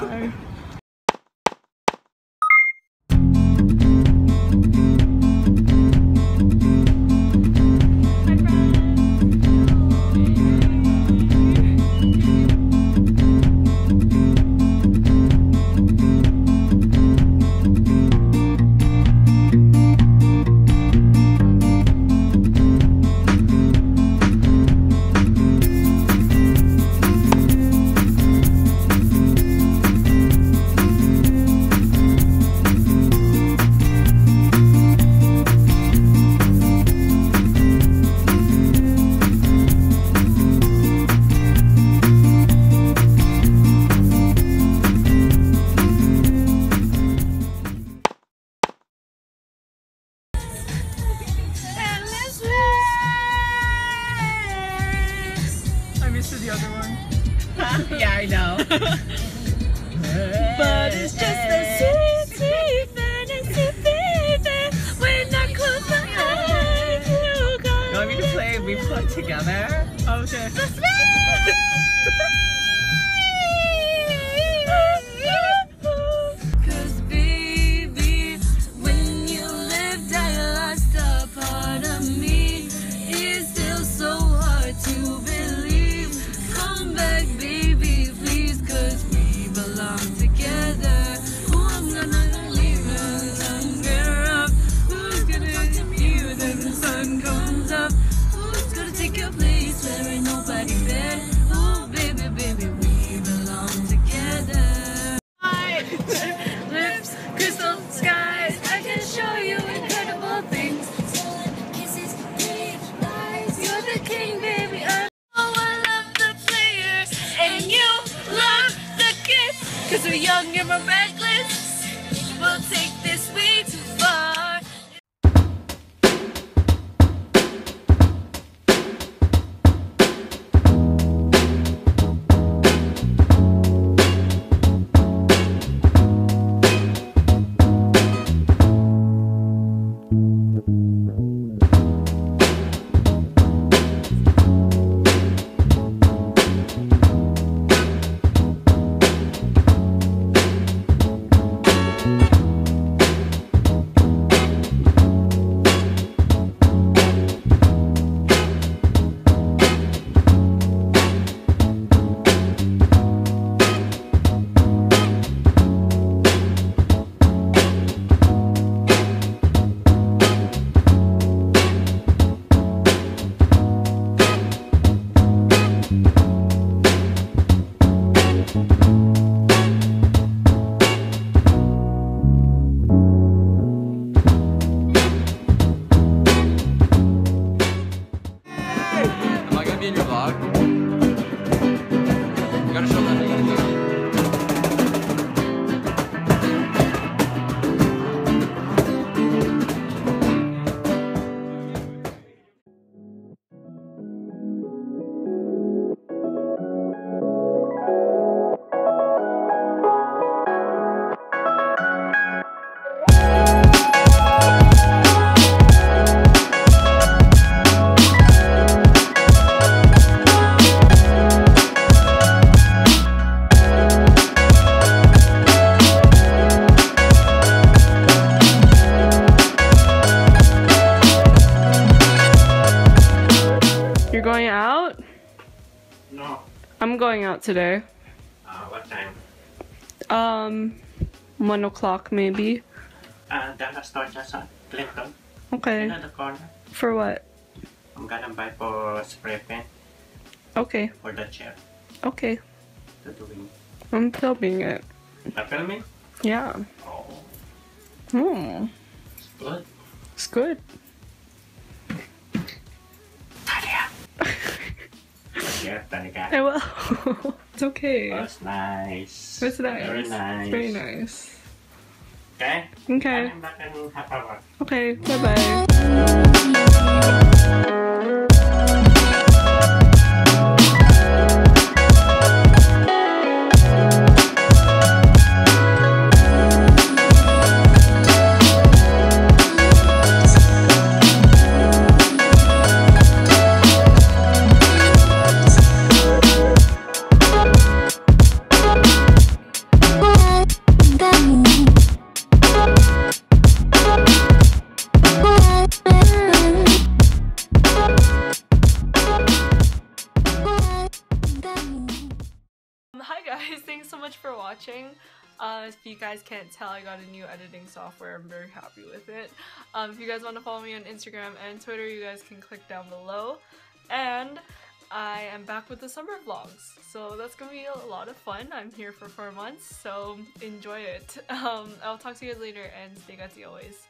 No. The other one. Yeah, I know. But it's just a sweet, sweet fantasy, baby. When I close my eyes, you got. You want me to play? We play together. Oh, okay. We're young and we're reckless. We'll take this way too far. You're going out? No. I'm going out today. What time? 1 o'clock maybe. Dollar store just on Clinton. Okay. You know the corner? For what? I'm gonna buy for spray paint. Okay. For the chair. Okay. To doing. I'm filming it. You're filming? Yeah. Oh. Hmm. It's good. It's good. Yeah, I will. It's okay. Oh, it's nice. It's nice. Very nice. It's very nice. Okay? Okay. I'm back and have fun. Okay, bye-bye. If you guys can't tell, I got a new editing software. I'm very happy with it. If you guys want to follow me on Instagram and Twitter, you guys can click down below. And I am back with the summer vlogs, so that's gonna be a lot of fun. I'm here for 4 months, so enjoy it. I'll talk to you guys later, and stay gutsy always.